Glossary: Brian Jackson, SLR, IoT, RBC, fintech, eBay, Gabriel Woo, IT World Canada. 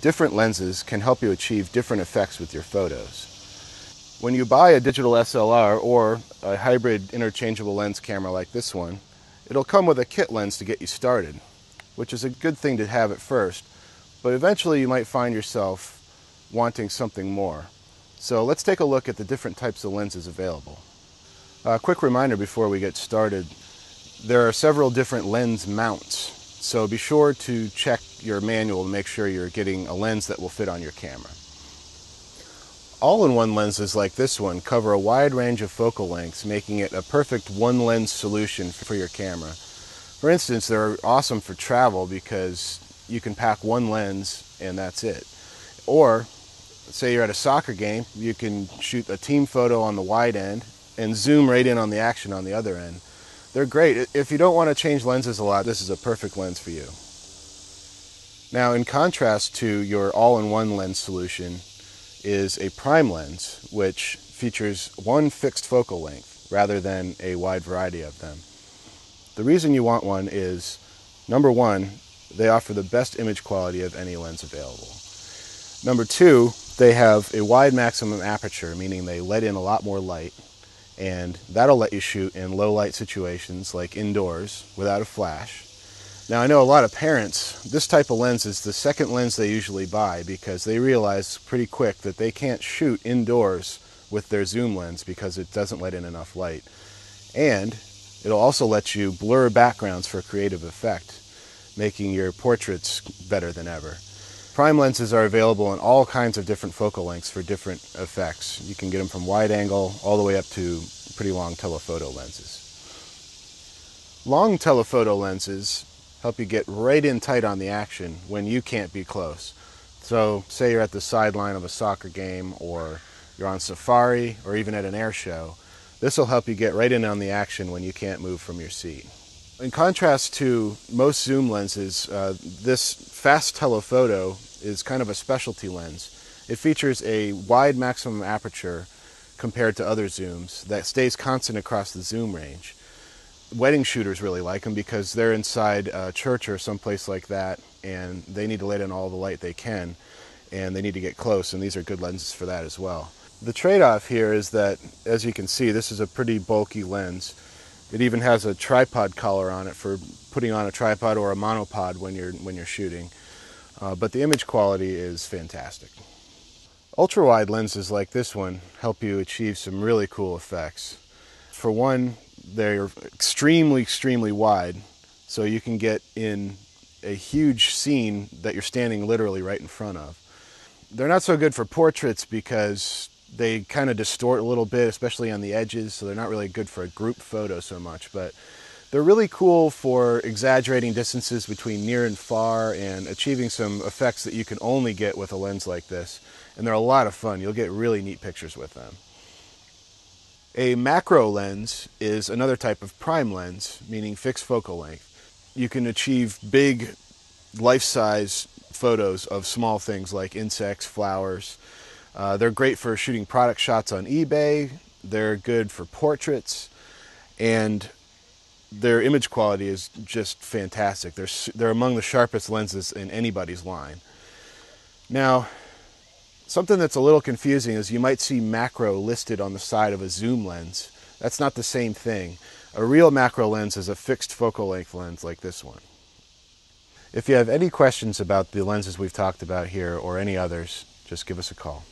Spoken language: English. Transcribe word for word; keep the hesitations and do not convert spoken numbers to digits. Different lenses can help you achieve different effects with your photos. When you buy a digital S L R or a hybrid interchangeable lens camera like this one, it'll come with a kit lens to get you started, which is a good thing to have at first, but eventually you might find yourself wanting something more. So let's take a look at the different types of lenses available. A quick reminder before we get started, there are several different lens mounts, so be sure to check your manual to make sure you're getting a lens that will fit on your camera. All-in-one lenses like this one cover a wide range of focal lengths, making it a perfect one-lens solution for your camera. For instance, they're awesome for travel because you can pack one lens and that's it. Or, say you're at a soccer game, you can shoot a team photo on the wide end and zoom right in on the action on the other end. They're great. If you don't want to change lenses a lot, this is a perfect lens for you. Now, in contrast to your all-in-one lens solution, is a prime lens, which features one fixed focal length rather than a wide variety of them. The reason you want one is, number one, they offer the best image quality of any lens available. Number two, they have a wide maximum aperture, meaning they let in a lot more light, and that'll let you shoot in low light situations like indoors without a flash. Now, I know a lot of parents, this type of lens is the second lens they usually buy because they realize pretty quick that they can't shoot indoors with their zoom lens because it doesn't let in enough light. And it'll also let you blur backgrounds for creative effect, making your portraits better than ever. Prime lenses are available in all kinds of different focal lengths for different effects. You can get them from wide angle all the way up to pretty long telephoto lenses. Long telephoto lenses help you get right in tight on the action when you can't be close. So say you're at the sideline of a soccer game, or you're on safari, or even at an air show. This will help you get right in on the action when you can't move from your seat. In contrast to most zoom lenses, uh, this fast telephoto is kind of a specialty lens. It features a wide maximum aperture compared to other zooms that stays constant across the zoom range. Wedding shooters really like them because they're inside a church or someplace like that, and they need to let in all the light they can, and they need to get close, and these are good lenses for that as well. The trade-off here is that, as you can see, this is a pretty bulky lens. It even has a tripod collar on it for putting on a tripod or a monopod when you're, when you're shooting, uh, but the image quality is fantastic. Ultra-wide lenses like this one help you achieve some really cool effects. For one, they're extremely, extremely wide, so you can get in a huge scene that you're standing literally right in front of. They're not so good for portraits because they kind of distort a little bit, especially on the edges, so they're not really good for a group photo so much, but they're really cool for exaggerating distances between near and far and achieving some effects that you can only get with a lens like this, and they're a lot of fun. You'll get really neat pictures with them. A macro lens is another type of prime lens, meaning fixed focal length. You can achieve big, life-size photos of small things like insects, flowers. Uh, they're great for shooting product shots on eBay. They're good for portraits, and their image quality is just fantastic. They're, they're among the sharpest lenses in anybody's line. Now, something that's a little confusing is you might see macro listed on the side of a zoom lens. That's not the same thing. A real macro lens is a fixed focal length lens like this one. If you have any questions about the lenses we've talked about here or any others, just give us a call.